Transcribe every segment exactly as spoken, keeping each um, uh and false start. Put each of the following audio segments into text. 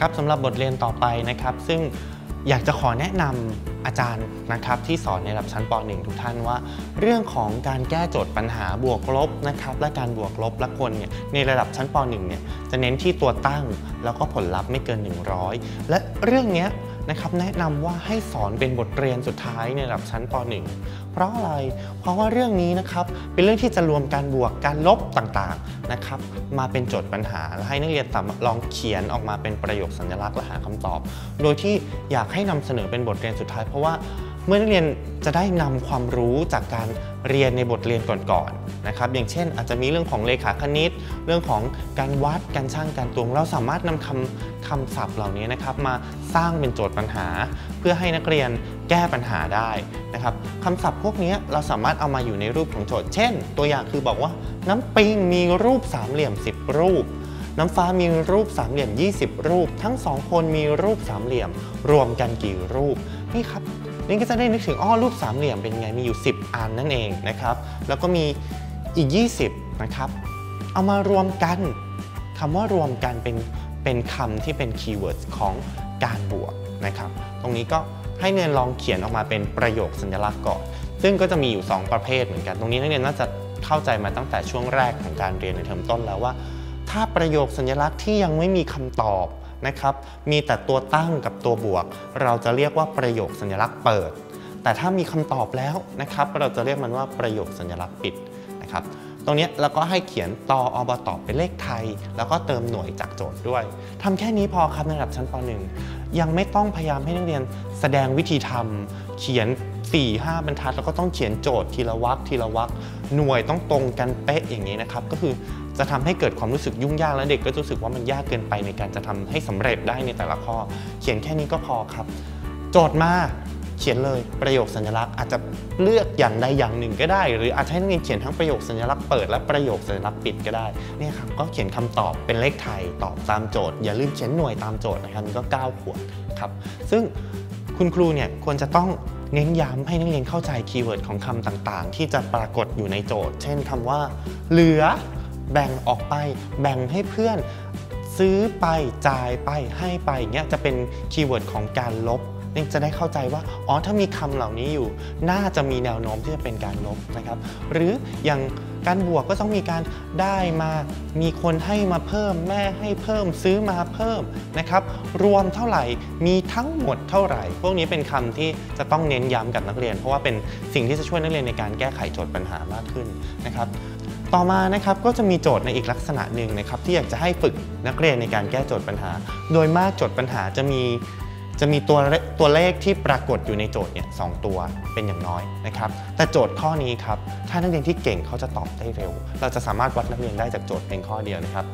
ครับสำหรับบทเรียนต่อไปนะครับซึ่งอยากจะขอแนะนำอาจารย์นะครับที่สอนในระดับชั้นป หนึ่ง ทุกท่านว่าเรื่องของการแก้โจทย์ปัญหาบวกลบนะครับและการบวกลบและคนเนี่ยในระดับชั้นป หนึ่ง เนี่ยจะเน้นที่ตัวตั้งแล้วก็ผลลัพธ์ไม่เกินหนึ่งร้อยและเรื่องนี้นะครับแนะนำว่าให้สอนเป็นบทเรียนสุดท้ายในระดับชั้นป หนึ่ง เพราะอะไรเพราะว่าเรื่องนี้นะครับเป็นเรื่องที่จะรวมการบวกการลบต่างๆนะครับมาเป็นโจทย์ปัญหาและให้นักเรียนลองเขียนออกมาเป็นประโยคสัญลักษณ์และหาคำตอบโดยที่อยากให้นำเสนอเป็นบทเรียนสุดท้ายเพราะว่าเมื่อนักเรียนจะได้นำความรู้จากการเรียนในบทเรียนก่อนๆนะครับอย่างเช่นอาจจะมีเรื่องของเลขาคณิตเรื่องของการวัดการชั่งการตวงเราสามารถนำคำคำศัพท์เหล่านี้นะครับมาสร้างเป็นโจทย์ปัญหาเพื่อให้นักเรียนแก้ปัญหาได้นะครับคำศัพท์พวกนี้เราสามารถเอามาอยู่ในรูปของโจทย์เช่นตัวอย่างคือบอกว่าน้ำปิงมีรูปสามเหลี่ยมสิบรูปน้ำฟ้ามีรูปสามเหลี่ยมยี่สิบรูปทั้งสองคนมีรูปสามเหลี่ยมรวมกันกี่รูปนี่ครับนี่ก็จะได้นึกถึงอ้อรูปสามเหลี่ยมเป็นไงมีอยู่สิบอันนั่นเองนะครับแล้วก็มีอีกยี่สิบนะครับเอามารวมกันคำว่ารวมกันเป็นเป็นคำที่เป็นคีย์เวิร์ดของการบวกนะครับตรงนี้ก็ให้นักเรียนลองเขียนออกมาเป็นประโยคสัญลักษณ์ก่อนซึ่งก็จะมีอยู่สองประเภทเหมือนกันตรงนี้นักเรียนน่าจะเข้าใจมาตั้งแต่ช่วงแรกของการเรียนในเทอมต้นแล้วว่าถ้าประโยคสัญลักษณ์ที่ยังไม่มีคำตอบนะครับมีแต่ตัวตั้งกับตัวบวกเราจะเรียกว่าประโยคสัญลักษณ์เปิดแต่ถ้ามีคำตอบแล้วนะครับเราจะเรียกมันว่าประโยคสัญลักษณ์ปิดนะครับตรงนี้เราก็ให้เขียนตออบตอบเป็นเลขไทยแล้วก็เติมหน่วยจากโจทย์ด้วยทำแค่นี้พอครับในระดับชั้นป หนึ่ง ยังไม่ต้องพยายามให้นักเรียนแสดงวิธีทำเขียน สี่ห้า บรรทัดแล้วก็ต้องเขียนโจทย์ทีละวรรคทีละวรรคหน่วยต้องตรงกันเป๊ะอย่างนี้นะครับก็คือจะทำให้เกิดความรู้สึกยุ่งยากและเด็กก็รู้สึกว่ามันยากเกินไปในการจะทำให้สำเร็จได้ในแต่ละข้อเขียนแค่นี้ก็พอครับโจทย์มาเขียนเลยประโยคสัญลักษณ์อาจจะเลือกอย่างใดอย่างหนึ่งก็ได้หรืออาจจะให้นักเรียนเขียนทั้งประโยคสัญลักษณ์เปิดและประโยคสัญลักษณ์ปิดก็ได้นี่ครับก็เขียนคำตอบเป็นเลขไทยตอบตามโจทย์อย่าลืมเขียนหน่วยตามโจทย์นะครับนี่ก็เก้าขวบครับซึ่งคุณครูเนี่ยควรจะต้องเน้นย้ำให้นักเรียนเข้าใจคีย์เวิร์ดของคำต่างๆที่จะปรากฏอยู่ในโจทย์เช่นคำว่าเหลือแบ่งออกไปแบ่งให้เพื่อนซื้อไปจ่ายไปให้ไปเงี้ยจะเป็นคีย์เวิร์ดของการลบนี่จะได้เข้าใจว่าอ๋อถ้ามีคำเหล่านี้อยู่น่าจะมีแนวโน้มที่จะเป็นการลบนะครับหรืออย่างการบวกก็ต้องมีการได้มามีคนให้มาเพิ่มแม่ให้เพิ่มซื้อมาเพิ่มนะครับรวมเท่าไหร่มีทั้งหมดเท่าไหร่พวกนี้เป็นคำที่จะต้องเน้นย้ำกับนักเรียนเพราะว่าเป็นสิ่งที่จะช่วยนักเรียนในการแก้ไขโจทย์ปัญหามากขึ้นนะครับต่อมานะครับก็จะมีโจทย์ในอีกลักษณะหนึ่งนะครับที่อยากจะให้ฝึกนักเรียนในการแก้โจทย์ปัญหาโดยมากโจทย์ปัญหาจะมีจะมีตัวตัวเลขที่ปรากฏอยู่ในโจทย์เนี่ยสองตัวเป็นอย่างน้อยนะครับแต่โจทย์ข้อนี้ครับถ้านักเรียนที่เก่งเขาจะตอบได้เร็วเราจะสามารถวัดนักเรียนได้จากโจทย์เพียงข้อเดียวนะครับ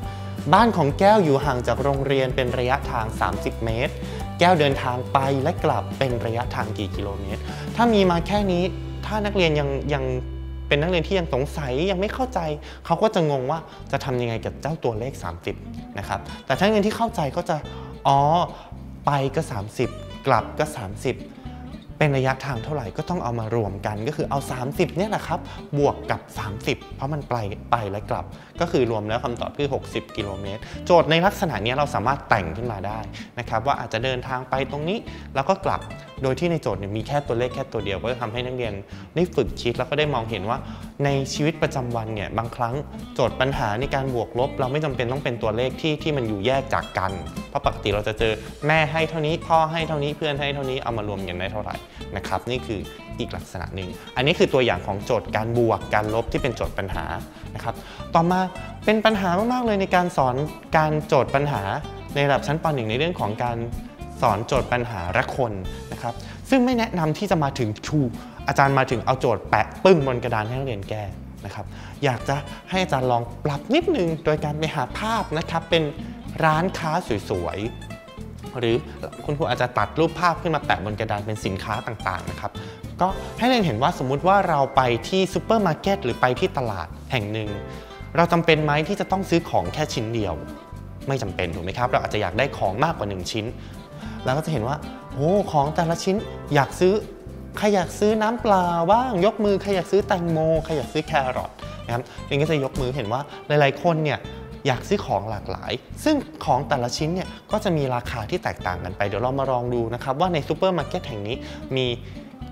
บ้านของแก้วอยู่ห่างจากโรงเรียนเป็นระยะทางสามสิบเมตรแก้วเดินทางไปและกลับเป็นระยะทางกี่กิโลเมตรถ้ามีมาแค่นี้ถ้านักเรียนยังยังเป็นนักเรียนที่ยังสงสัยยังไม่เข้าใจเขาก็จะงงว่าจะทำยังไงกับเจ้าตัวเลขสามสิบนะครับแต่ถ้านักเรียนที่เข้าใจก็จะอ๋อไปก็สามสิบกลับก็สามสิบเป็นระยะทางเท่าไหร่ก็ต้องเอามารวมกันก็คือเอาสามสิบเนี่ยแหละครับบวกกับสามสิบเพราะมันไปไปและกลับก็คือรวมแล้วคำตอบคือหกสิบกิโลเมตรโจทย์ในลักษณะนี้เราสามารถแต่งขึ้นมาได้นะครับว่าอาจจะเดินทางไปตรงนี้แล้วก็กลับโดยที่ในโจทย์เนี่ยมีแค่ตัวเลขแค่ตัวเดียวก็จะทำให้นักเรียนได้ฝึกคิดแล้วก็ได้มองเห็นว่าในชีวิตประจำวันเนี่ยบางครั้งโจทย์ปัญหาในการบวกลบเราไม่จำเป็นต้องเป็นตัวเลขที่ที่มันอยู่แยกจากกันเพราะปกติเราจะเจอแม่ให้เท่านี้พ่อให้เท่านี้เพื่อนให้เท่านี้เอามารวมกันได้เท่าไหร่นะครับนี่คืออีกลักษณะหนึ่งอันนี้คือตัวอย่างของโจทย์การบวกการลบที่เป็นโจทย์ปัญหานะครับต่อมาเป็นปัญหามากๆเลยในการสอนการโจทย์ปัญหาในระดับชั้นป หนึ่งในเรื่องของการสอนโจทย์ปัญหาละคนนะครับซึ่งไม่แนะนำที่จะมาถึงชูอาจารย์มาถึงเอาโจทย์แปะปึ้งบนกระดานให้นักเรียนแก้นะครับอยากจะให้อาจารย์ลองปรับนิดนึงโดยการไปหาภาพนะครับเป็นร้านค้าสวยๆหรือคุณครูอาจจะตัดรูปภาพขึ้นมาแปะบนกระดานเป็นสินค้าต่างๆนะครับก็ให้นักเรียนเห็นว่าสมมุติว่าเราไปที่ซูเปอร์มาร์เก็ตหรือไปที่ตลาดแห่งหนึ่งเราจำเป็นไหมที่จะต้องซื้อของแค่ชิ้นเดียวไม่จำเป็นถูกไหมครับเราอาจจะอยากได้ของมากกว่าหนึ่งชิ้นแล้วก็จะเห็นว่าโอ้ของแต่ละชิ้นอยากซื้อใครอยากซื้อน้ำปลาบ้างยกมือใครอยากซื้อแตงโมใครอยากซื้อแครอทนะครับเด็กก็จะยกมือเห็นว่าหลายๆคนเนี่ย อยากซื้อของหลากหลายซึ่งของแต่ละชิ้นเนี่ยก็จะมีราคาที่แตกต่างกันไปเดี๋ยวเรามาลองดูนะครับว่าในซูเปอร์มาร์เก็ตแห่งนี้มี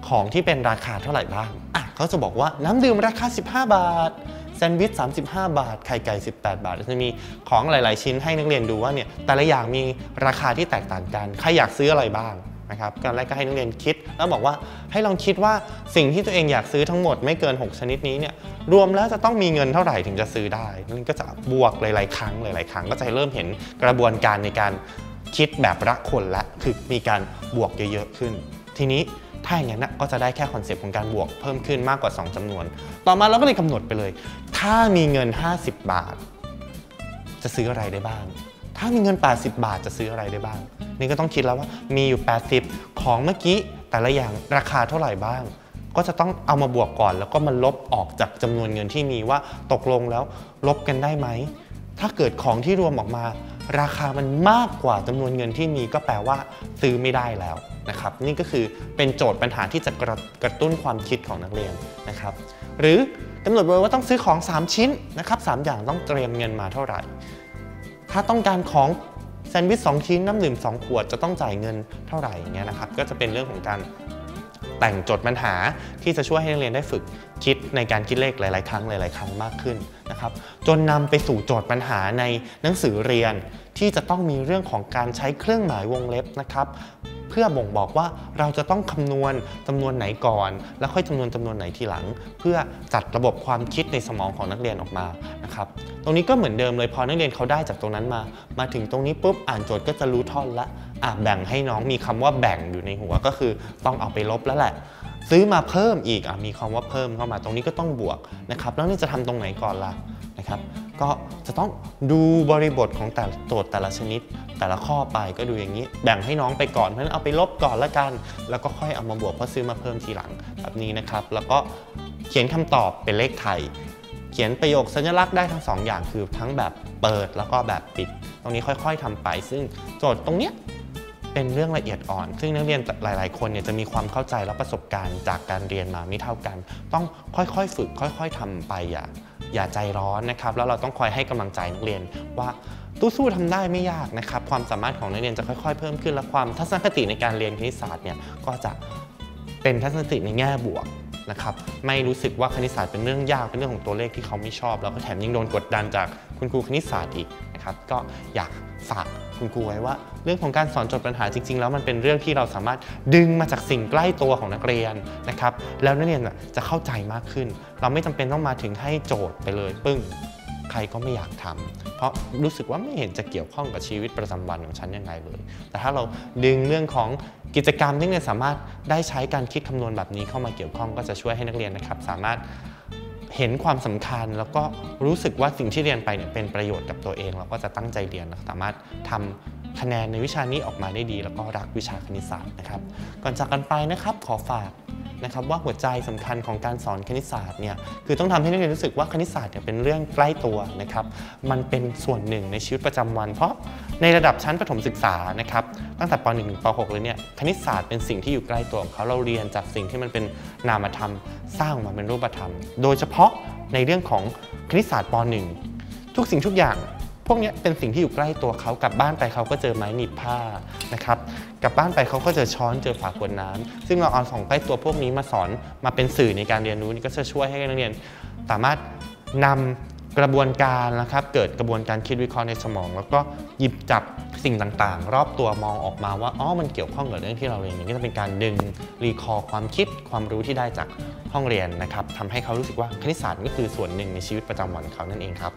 ของที่เป็นราคาเท่าไหร่บ้างอ่ะเขาจะบอกว่าน้ำดื่มราคาสิบห้าบาทแซนด์วิชสามสิบห้าบาทไข่ไก่สิบแปดบาทจะมีของหลายๆชิ้นให้นักเรียนดูว่าเนี่ยแต่ละอย่างมีราคาที่แตกต่างกันใครอยากซื้ออะไรบ้างนะครับตอนแรกก็ให้นักเรียนคิดแล้วบอกว่าให้ลองคิดว่าสิ่งที่ตัวเองอยากซื้อทั้งหมดไม่เกินหกชนิดนี้เนี่ยรวมแล้วจะต้องมีเงินเท่าไหร่ถึงจะซื้อได้นั่นก็จะบวกหลายๆครั้งหลายๆครั้งก็จะเริ่มเห็นกระบวนการในการคิดแบบละคนละคือมีการบวกเยอะๆขึ้นทีนี้ถ้าอย่างนั้นก็จะได้แค่คอนเซปต์ของการบวกเพิ่มขึ้นมากกว่าสองจำนวนต่อมาเราก็เลยกำหนดไปเลยถ้ามีเงินห้าสิบบาทจะซื้ออะไรได้บ้างถ้ามีเงินแปดสิบบาทจะซื้ออะไรได้บ้างนี่ก็ต้องคิดแล้วว่ามีอยู่แปดสิบของเมื่อกี้แต่ละอย่างราคาเท่าไหร่บ้างก็จะต้องเอามาบวกก่อนแล้วก็มาลบออกจากจำนวนเงินที่มีว่าตกลงแล้วลบกันได้ไหมถ้าเกิดของที่รวมออกมาราคามันมากกว่าจำนวนเงินที่มีก็แปลว่าซื้อไม่ได้แล้วนะครับนี่ก็คือเป็นโจทย์ปัญหาที่จะกระกระตุ้นความคิดของนักเรียนนะครับหรือกำหนดไว้ว่าต้องซื้อของสามชิ้นนะครับสามอย่างต้องเตรียมเงินมาเท่าไหร่ถ้าต้องการของแซนด์วิชสองชิ้นน้ำดื่มสองขวดจะต้องจ่ายเงินเท่าไหร่อย่างเงี้ยนะครับก็จะเป็นเรื่องของการแต่งโจทย์ปัญหาที่จะช่วยให้นักเรียนได้ฝึกคิดในการคิดเลขหลายๆครั้งหลายๆครั้งมากขึ้นนะครับจนนำไปสู่โจทย์ปัญหาในหนังสือเรียนที่จะต้องมีเรื่องของการใช้เครื่องหมายวงเล็บนะครับเพื่อบ่งบอกว่าเราจะต้องคำนวณจำนวนไหนก่อนแล้วค่อยจำนวนจำนวนไหนทีหลังเพื่อจัดระบบความคิดในสมองของนักเรียนออกมานะครับตรงนี้ก็เหมือนเดิมเลยพอนักเรียนเขาได้จากตรงนั้นมามาถึงตรงนี้ปุ๊บอ่านโจทย์ก็จะรู้ท่อนละอ่ะแบ่งให้น้องมีคำว่าแบ่งอยู่ในหัวก็คือต้องเอาไปลบแล้วแหละซื้อมาเพิ่มอีกอ่ะมีคำว่าเพิ่มเข้ามาตรงนี้ก็ต้องบวกนะครับแล้วนี่จะทำตรงไหนก่อนล่ะนะครับก็จะต้องดูบริบทของแต่ละโจทย์แต่ละชนิดแต่ละข้อไปก็ดูอย่างนี้แบ่งให้น้องไปก่อนเพราะฉะนั้นเอาไปลบก่อนละกันแล้วก็ค่อยเอามาบวกเพราะซื้อมาเพิ่มทีหลังแบบนี้นะครับแล้วก็เขียนคำตอบเป็นเลขไทยเขียนประโยคสัญลักษณ์ได้ทั้งสองอย่างคือทั้งแบบเปิดแล้วก็แบบปิดตรงนี้ค่อยๆทำไปซึ่งโจทย์ตรงเนี้ยเป็นเรื่องละเอียดอ่อนซึ่งนักเรียนหลายๆคนเนี่ยจะมีความเข้าใจและประสบการณ์จากการเรียนมาไม่เท่ากันต้องค่อยๆฝึกค่อยๆทำไปอย่าอย่าใจร้อนนะครับแล้วเราต้องคอยให้กำลังใจนักเรียนว่าตู้สู้ทำได้ไม่ยากนะครับความสามารถของนักเรียนจะค่อยๆเพิ่มขึ้นและความทัศนคติในการเรียนคณิตศาสตร์เนี่ยก็จะเป็นทัศนคติในแง่บวกนะครับไม่รู้สึกว่าคณิตศาสตร์เป็นเรื่องยากเป็นเรื่องของตัวเลขที่เขาไม่ชอบแล้วก็แถมยังโดนกดดันจากคุณครูคณิตศาสตร์อีกนะครับก็อยากฝากคุณครูไว้ว่าเรื่องของการสอนโจทย์ปัญหาจริงๆแล้วมันเป็นเรื่องที่เราสามารถดึงมาจากสิ่งใกล้ตัวของนักเรียนนะครับแล้วนักเรียนจะเข้าใจมากขึ้นเราไม่จำเป็นต้องมาถึงให้โจทย์ไปเลยปึ้งใครก็ไม่อยากทำเพราะรู้สึกว่าไม่เห็นจะเกี่ยวข้องกับชีวิตประจำวันของฉันยังไงเลยแต่ถ้าเราดึงเรื่องของกิจกรรมที่นักเรียนสามารถได้ใช้การคิดคำนวณแบบนี้เข้ามาเกี่ยวข้องก็จะช่วยให้นักเรียนนะครับสามารถเห็นความสำคัญแล้วก็รู้สึกว่าสิ่งที่เรียนไปเนี่ยเป็นประโยชน์กับตัวเองแล้วก็จะตั้งใจเรียนสามารถทำคะแนนในวิชานี้ออกมาได้ดีแล้วก็รักวิชาคณิตศาสตร์นะครับก่อนจากกันไปนะครับขอฝากนะครับว่าหัวใจสำคัญของการสอนคณิตศาสตร์เนี่ยคือต้องทำให้นักเรียนรู้สึกว่าคณิตศาสตร์เนี่ยเป็นเรื่องใกล้ตัวนะครับมันเป็นส่วนหนึ่งในชีวิตประจำวันเพราะในระดับชั้นประถมศึกษานะครับตั้งแต่ป หนึ่ง ถึงป หกเลยเนี่ยคณิตศาสตร์เป็นสิ่งที่อยู่ใกล้ตัวของเขาเราเรียนจากสิ่งที่มันเป็นนามธรรมสร้างมาเป็นรูปธรรมโดยเฉพาะในเรื่องของคณิตศาสตร์ป หนึ่ง ทุกสิ่งทุกอย่างพวกนี้เป็นสิ่งที่อยู่ใกล้ตัวเขากลับบ้านไปเขาก็เจอไม้หนีบผ้านะครับกลับบ้านไปเขาก็เจอช้อนเจอฝาขวดน้ำซึ่งเราเอาของใกล้ตัวพวกนี้มาสอนมาเป็นสื่อในการเรียนรู้นี่ก็จะช่วยให้นักเรียนสามารถนำกระบวนการนะครับเกิดกระบวนการคิดวิเคราะห์ในสมองแล้วก็หยิบจับสิ่งต่างๆรอบตัวมองออกมาว่าอ๋อมันเกี่ยวข้องกับเรื่องที่เราเรียนนี่ก็จะเป็นการดึงรีคอร์ความคิดความรู้ที่ได้จากห้องเรียนนะครับทำให้เขารู้สึกว่าคณิตศาสตร์ก็คือส่วนหนึ่งในชีวิตประจำวันเขานั่นเองครับ